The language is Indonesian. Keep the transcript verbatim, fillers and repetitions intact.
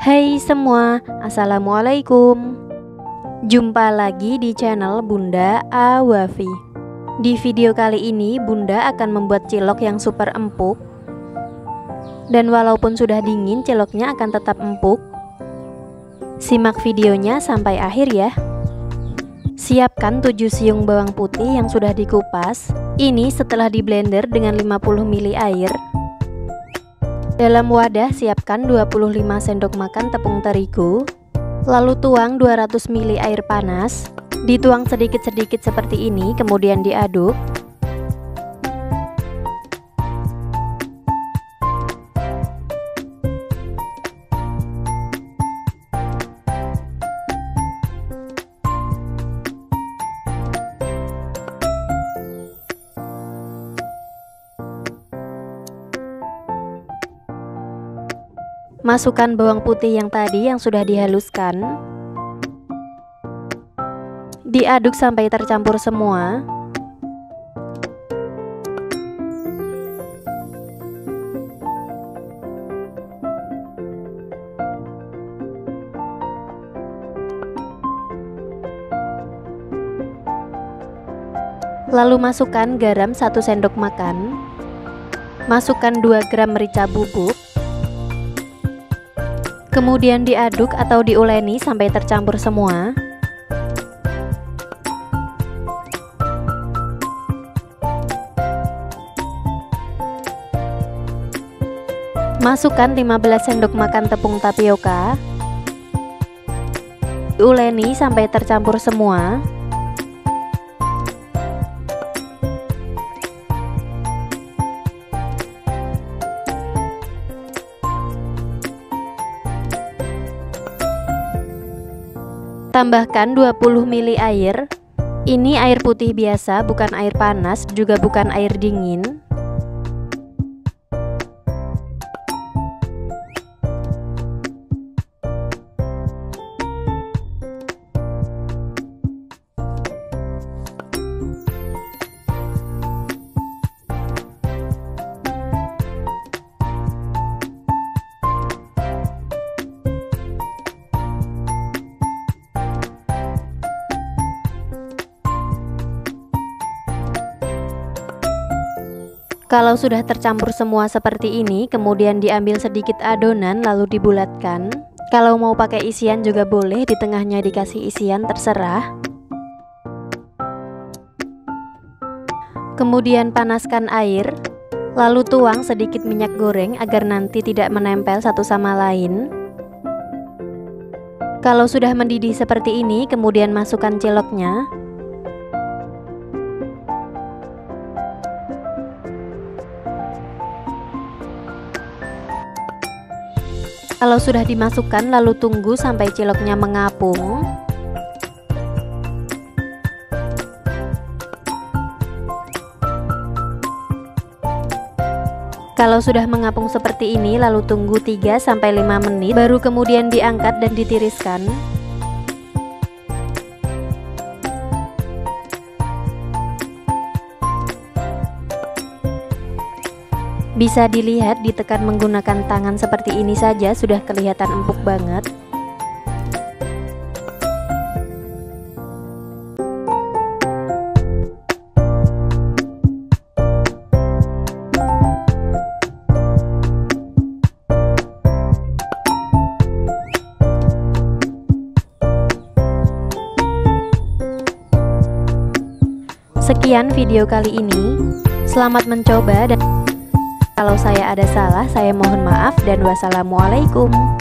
Hai semua, Assalamualaikum. Jumpa lagi di channel Bunda Awafi. Di video kali ini Bunda akan membuat cilok yang super empuk. Dan walaupun sudah dingin, ciloknya akan tetap empuk. Simak videonya sampai akhir ya. Siapkan tujuh siung bawang putih yang sudah dikupas. Ini setelah di blender dengan lima puluh mililiter air. Dalam wadah siapkan dua puluh lima sendok makan tepung terigu. Lalu tuang dua ratus mililiter air panas. Dituang sedikit-sedikit seperti ini, kemudian diaduk. Masukkan bawang putih yang tadi yang sudah dihaluskan. Diaduk sampai tercampur semua. Lalu masukkan garam satu sendok makan. Masukkan dua gram merica bubuk. Kemudian diaduk atau diuleni sampai tercampur semua. Masukkan lima belas sendok makan tepung tapioka. Diuleni sampai tercampur semua. Tambahkan dua puluh mililiter air. Ini air putih biasa, bukan air panas, juga bukan air dingin. Kalau sudah tercampur semua seperti ini, kemudian diambil sedikit adonan lalu dibulatkan. Kalau mau pakai isian juga boleh, di tengahnya dikasih isian, terserah. Kemudian panaskan air, lalu tuang sedikit minyak goreng agar nanti tidak menempel satu sama lain. Kalau sudah mendidih seperti ini, kemudian masukkan ciloknya. Kalau sudah dimasukkan, lalu tunggu sampai ciloknya mengapung. Kalau sudah mengapung seperti ini, lalu tunggu tiga sampai lima menit, baru kemudian diangkat dan ditiriskan. Bisa dilihat, ditekan menggunakan tangan seperti ini saja sudah kelihatan empuk banget. Sekian video kali ini. Selamat mencoba dan kalau saya ada salah, saya mohon maaf dan wassalamualaikum.